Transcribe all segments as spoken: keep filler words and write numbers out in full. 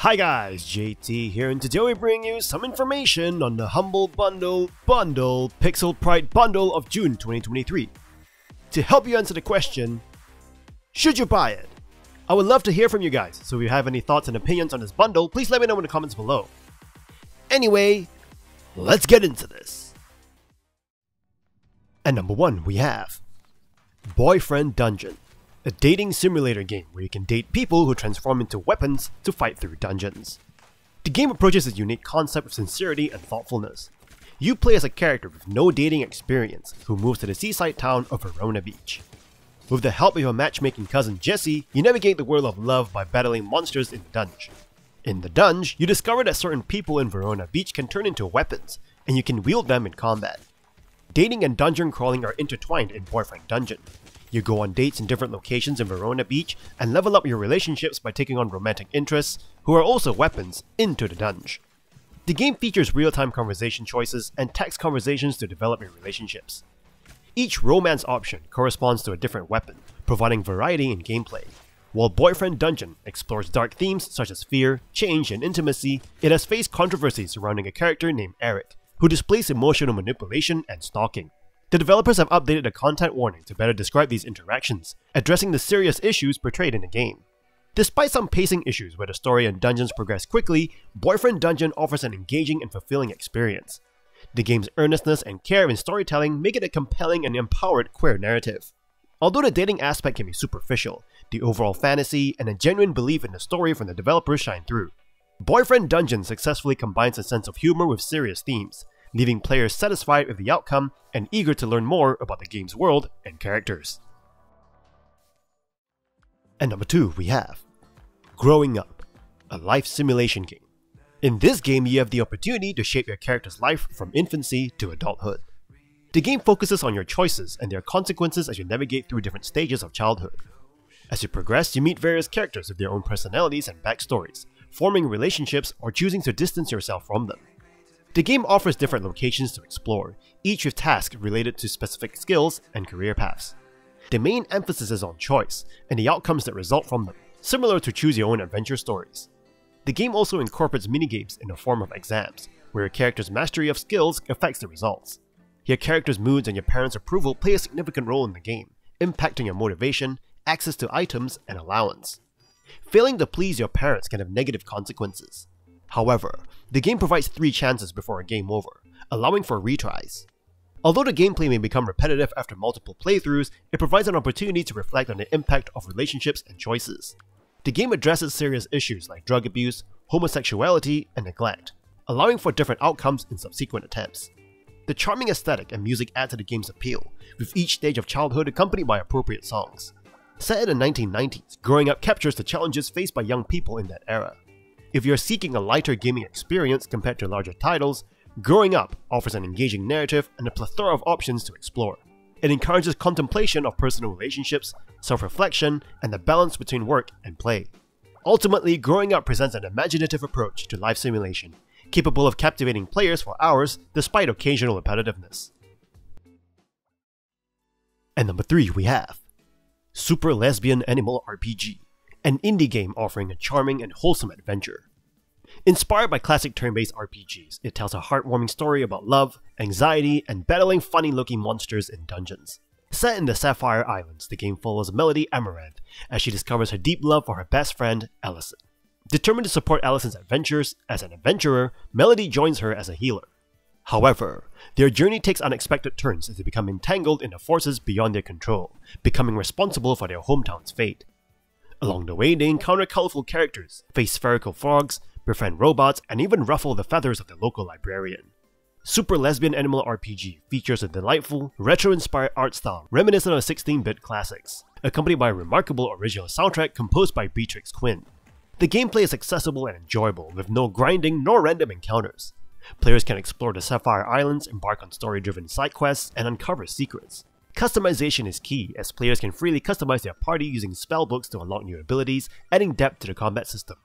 Hi guys, J T here, and today we bring you some information on the Humble Bundle Bundle Pixel Pride Bundle of June twenty twenty-three. To help you answer the question, should you buy it? I would love to hear from you guys, so if you have any thoughts and opinions on this bundle, please let me know in the comments below. Anyway, let's get into this. At number one, we have Boyfriend Dungeon, a dating simulator game where you can date people who transform into weapons to fight through dungeons. The game approaches a unique concept of sincerity and thoughtfulness. You play as a character with no dating experience who moves to the seaside town of Verona Beach. With the help of your matchmaking cousin Jessie, you navigate the world of love by battling monsters in the dungeon. In the dungeon, you discover that certain people in Verona Beach can turn into weapons, and you can wield them in combat. Dating and dungeon crawling are intertwined in Boyfriend Dungeon. You go on dates in different locations in Verona Beach and level up your relationships by taking on romantic interests, who are also weapons, into the dungeon. The game features real-time conversation choices and text conversations to develop your relationships. Each romance option corresponds to a different weapon, providing variety in gameplay. While Boyfriend Dungeon explores dark themes such as fear, change, and intimacy, it has faced controversy surrounding a character named Eric, who displays emotional manipulation and stalking. The developers have updated the content warning to better describe these interactions, addressing the serious issues portrayed in the game. Despite some pacing issues where the story and dungeons progress quickly, Boyfriend Dungeon offers an engaging and fulfilling experience. The game's earnestness and care in storytelling make it a compelling and empowered queer narrative. Although the dating aspect can be superficial, the overall fantasy and a genuine belief in the story from the developers shine through. Boyfriend Dungeon successfully combines a sense of humor with serious themes, leaving players satisfied with the outcome and eager to learn more about the game's world and characters. And number two, we have Growing Up, a life simulation game. In this game, you have the opportunity to shape your character's life from infancy to adulthood. The game focuses on your choices and their consequences as you navigate through different stages of childhood. As you progress, you meet various characters with their own personalities and backstories, forming relationships or choosing to distance yourself from them. The game offers different locations to explore, each with tasks related to specific skills and career paths. The main emphasis is on choice, and the outcomes that result from them, similar to choose your own adventure stories. The game also incorporates minigames in the form of exams, where your character's mastery of skills affects the results. Your character's moods and your parents' approval play a significant role in the game, impacting your motivation, access to items, and allowance. Failing to please your parents can have negative consequences. However, the game provides three chances before a game over, allowing for retries. Although the gameplay may become repetitive after multiple playthroughs, it provides an opportunity to reflect on the impact of relationships and choices. The game addresses serious issues like drug abuse, homosexuality, and neglect, allowing for different outcomes in subsequent attempts. The charming aesthetic and music add to the game's appeal, with each stage of childhood accompanied by appropriate songs. Set in the nineteen nineties, Growing Up captures the challenges faced by young people in that era. If you're seeking a lighter gaming experience compared to larger titles, Growing Up offers an engaging narrative and a plethora of options to explore. It encourages contemplation of personal relationships, self-reflection, and the balance between work and play. Ultimately, Growing Up presents an imaginative approach to life simulation, capable of captivating players for hours despite occasional repetitiveness. And number three, we have Super Lesbian Animal R P G, an indie game offering a charming and wholesome adventure. Inspired by classic turn-based R P Gs, it tells a heartwarming story about love, anxiety, and battling funny-looking monsters in dungeons. Set in the Sapphire Islands, the game follows Melody Amaranth as she discovers her deep love for her best friend, Allison. Determined to support Allison's adventures as an adventurer, Melody joins her as a healer. However, their journey takes unexpected turns as they become entangled in the forces beyond their control, becoming responsible for their hometown's fate. Along the way, they encounter colorful characters, face spherical frogs, befriend robots, and even ruffle the feathers of the local librarian. Super Lesbian Animal R P G features a delightful, retro-inspired art style reminiscent of sixteen bit classics, accompanied by a remarkable original soundtrack composed by Beatrix Quinn. The gameplay is accessible and enjoyable, with no grinding nor random encounters. Players can explore the Sapphire Islands, embark on story-driven side quests, and uncover secrets. Customization is key, as players can freely customize their party using spellbooks to unlock new abilities, adding depth to the combat system.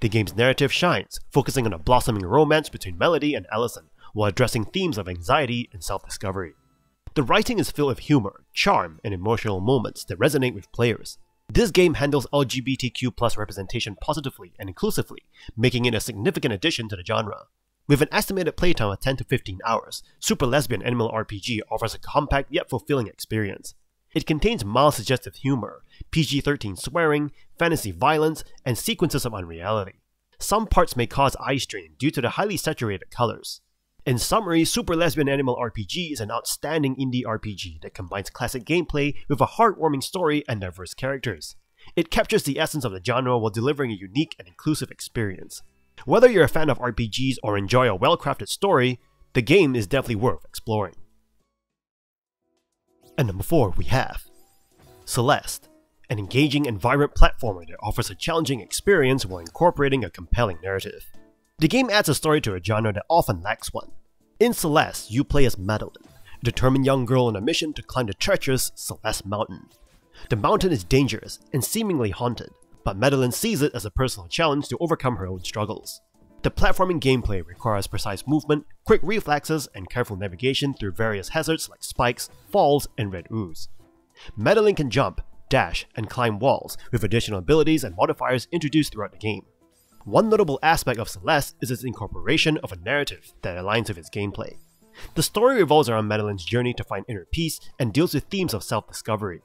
The game's narrative shines, focusing on a blossoming romance between Melody and Allison, while addressing themes of anxiety and self-discovery. The writing is filled with humor, charm, and emotional moments that resonate with players. This game handles L G B T Q plus representation positively and inclusively, making it a significant addition to the genre. With an estimated playtime of ten to fifteen hours, Super Lesbian Animal R P G offers a compact yet fulfilling experience. It contains mild suggestive humor, P G thirteen swearing, fantasy violence, and sequences of unreality. Some parts may cause eye strain due to the highly saturated colors. In summary, Super Lesbian Animal R P G is an outstanding indie R P G that combines classic gameplay with a heartwarming story and diverse characters. It captures the essence of the genre while delivering a unique and inclusive experience. Whether you're a fan of R P Gs or enjoy a well-crafted story, the game is definitely worth exploring. And number four, we have Celeste, an engaging and vibrant platformer that offers a challenging experience while incorporating a compelling narrative. The game adds a story to a genre that often lacks one. In Celeste, you play as Madeline, a determined young girl on a mission to climb the treacherous Celeste Mountain. The mountain is dangerous and seemingly haunted, but Madeline sees it as a personal challenge to overcome her own struggles. The platforming gameplay requires precise movement, quick reflexes, and careful navigation through various hazards like spikes, falls, and red ooze. Madeline can jump, dash, and climb walls, with additional abilities and modifiers introduced throughout the game. One notable aspect of Celeste is its incorporation of a narrative that aligns with its gameplay. The story revolves around Madeline's journey to find inner peace and deals with themes of self-discovery.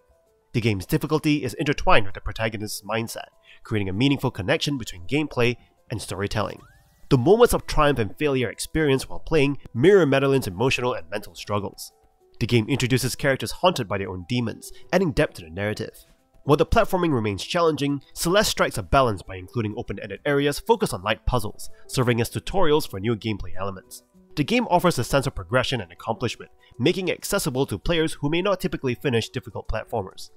The game's difficulty is intertwined with the protagonist's mindset, creating a meaningful connection between gameplay and storytelling. The moments of triumph and failure experienced while playing mirror Madeline's emotional and mental struggles. The game introduces characters haunted by their own demons, adding depth to the narrative. While the platforming remains challenging, Celeste strikes a balance by including open-ended areas focused on light puzzles, serving as tutorials for new gameplay elements. The game offers a sense of progression and accomplishment, making it accessible to players who may not typically finish difficult platformers.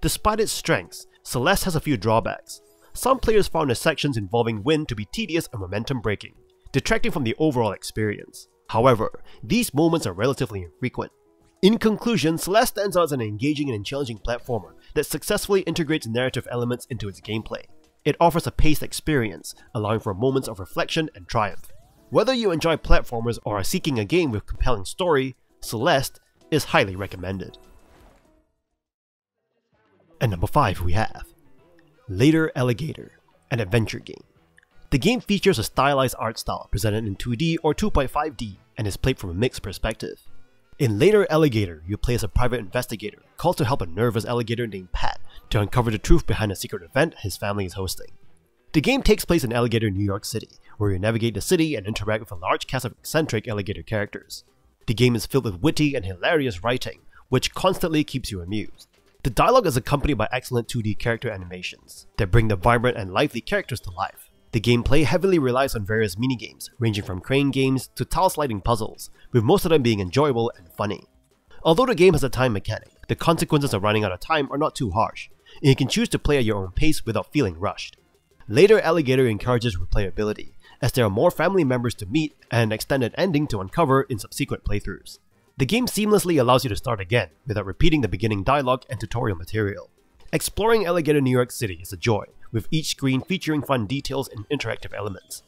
Despite its strengths, Celeste has a few drawbacks. Some players found the sections involving wind to be tedious and momentum-breaking, detracting from the overall experience. However, these moments are relatively infrequent. In conclusion, Celeste stands out as an engaging and challenging platformer that successfully integrates narrative elements into its gameplay. It offers a paced experience, allowing for moments of reflection and triumph. Whether you enjoy platformers or are seeking a game with compelling story, Celeste is highly recommended. And number five, we have Later Alligator, an adventure game. The game features a stylized art style presented in two D or two point five D and is played from a mixed perspective. In Later Alligator, you play as a private investigator called to help a nervous alligator named Pat to uncover the truth behind a secret event his family is hosting. The game takes place in Alligator, New York City, where you navigate the city and interact with a large cast of eccentric alligator characters. The game is filled with witty and hilarious writing, which constantly keeps you amused. The dialogue is accompanied by excellent two D character animations that bring the vibrant and lively characters to life. The gameplay heavily relies on various minigames, ranging from crane games to tile-sliding puzzles, with most of them being enjoyable and funny. Although the game has a time mechanic, the consequences of running out of time are not too harsh, and you can choose to play at your own pace without feeling rushed. Later Alligator encourages replayability, as there are more family members to meet and an extended ending to uncover in subsequent playthroughs. The game seamlessly allows you to start again without repeating the beginning dialogue and tutorial material. Exploring Alligator New York City is a joy, with each screen featuring fun details and interactive elements.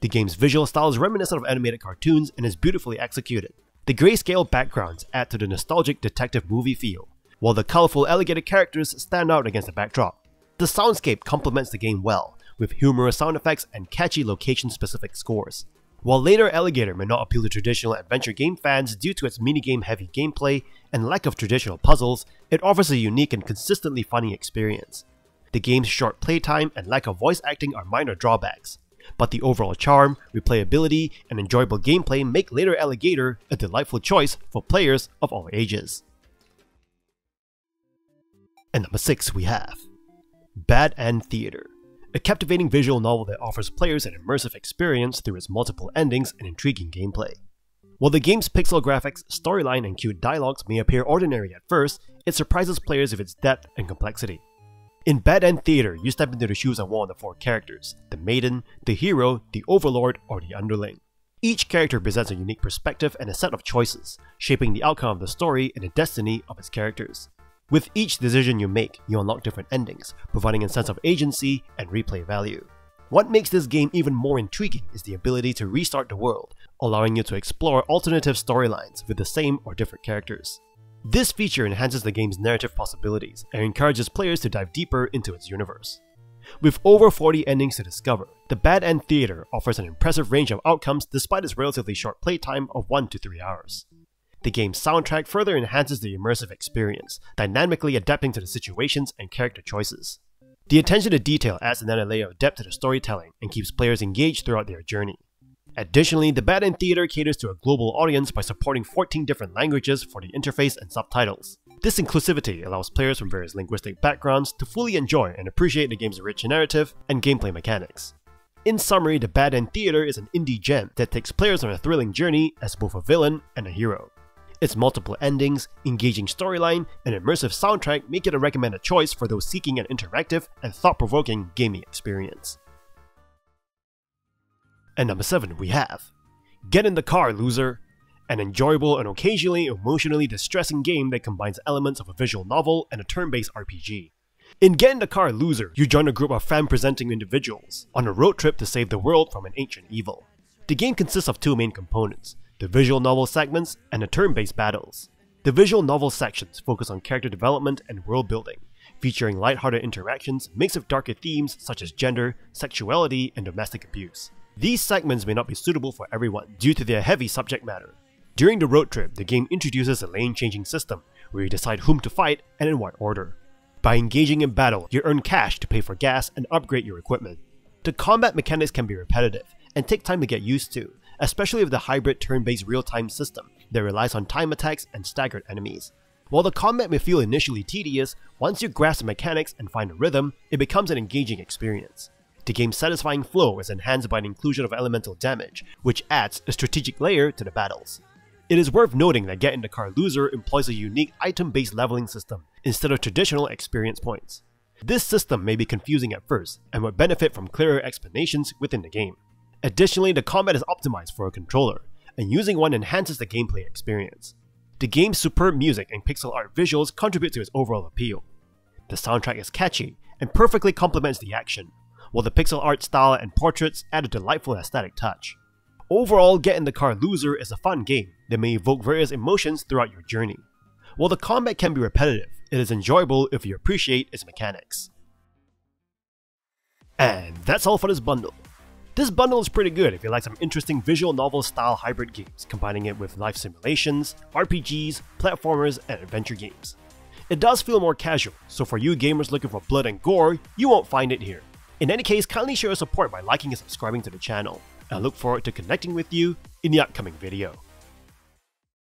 The game's visual style is reminiscent of animated cartoons and is beautifully executed. The grayscale backgrounds add to the nostalgic detective movie feel, while the colorful alligator characters stand out against the backdrop. The soundscape complements the game well, with humorous sound effects and catchy location-specific scores. While Later Alligator may not appeal to traditional adventure game fans due to its minigame-heavy gameplay and lack of traditional puzzles, it offers a unique and consistently funny experience. The game's short playtime and lack of voice acting are minor drawbacks, but the overall charm, replayability, and enjoyable gameplay make Later Alligator a delightful choice for players of all ages. And number six, we have Bad End Theater, a captivating visual novel that offers players an immersive experience through its multiple endings and intriguing gameplay. While the game's pixel graphics, storyline, and cute dialogues may appear ordinary at first, it surprises players with its depth and complexity. In Bad End Theater, you step into the shoes of one of the four characters, the Maiden, the Hero, the Overlord, or the Underling. Each character presents a unique perspective and a set of choices, shaping the outcome of the story and the destiny of its characters. With each decision you make, you unlock different endings, providing a sense of agency and replay value. What makes this game even more intriguing is the ability to restart the world, allowing you to explore alternative storylines with the same or different characters. This feature enhances the game's narrative possibilities and encourages players to dive deeper into its universe. With over forty endings to discover, the Bad End Theater offers an impressive range of outcomes despite its relatively short playtime of one to three hours. The game's soundtrack further enhances the immersive experience, dynamically adapting to the situations and character choices. The attention to detail adds another layer of depth to the storytelling and keeps players engaged throughout their journey. Additionally, the Bad End Theater caters to a global audience by supporting fourteen different languages for the interface and subtitles. This inclusivity allows players from various linguistic backgrounds to fully enjoy and appreciate the game's rich narrative and gameplay mechanics. In summary, the Bad End Theater is an indie gem that takes players on a thrilling journey as both a villain and a hero. Its multiple endings, engaging storyline, and immersive soundtrack make it a recommended choice for those seeking an interactive and thought-provoking gaming experience. And number seven, we have Get In The Car, Loser! An enjoyable and occasionally emotionally distressing game that combines elements of a visual novel and a turn-based R P G. In Get In The Car, Loser! You join a group of fan-presenting individuals on a road trip to save the world from an ancient evil. The game consists of two main components: the visual novel segments and the turn-based battles. The visual novel sections focus on character development and world building, featuring lighthearted interactions mixed with darker themes such as gender, sexuality, and domestic abuse. These segments may not be suitable for everyone due to their heavy subject matter. During the road trip, the game introduces a lane-changing system where you decide whom to fight and in what order. By engaging in battle, you earn cash to pay for gas and upgrade your equipment. The combat mechanics can be repetitive and take time to get used to, especially with the hybrid turn-based real-time system that relies on time attacks and staggered enemies. While the combat may feel initially tedious, once you grasp the mechanics and find a rhythm, it becomes an engaging experience. The game's satisfying flow is enhanced by the inclusion of elemental damage, which adds a strategic layer to the battles. It is worth noting that Get In The Car, Loser! Employs a unique item-based leveling system instead of traditional experience points. This system may be confusing at first and would benefit from clearer explanations within the game. Additionally, the combat is optimized for a controller, and using one enhances the gameplay experience. The game's superb music and pixel art visuals contribute to its overall appeal. The soundtrack is catchy and perfectly complements the action, while the pixel art style and portraits add a delightful aesthetic touch. Overall, Get In The Car, Loser! Is a fun game that may evoke various emotions throughout your journey. While the combat can be repetitive, it is enjoyable if you appreciate its mechanics. And that's all for this bundle. This bundle is pretty good if you like some interesting visual novel style hybrid games, combining it with life simulations, R P Gs, platformers, and adventure games. It does feel more casual, so for you gamers looking for blood and gore, you won't find it here. In any case, kindly show your support by liking and subscribing to the channel. I look forward to connecting with you in the upcoming video.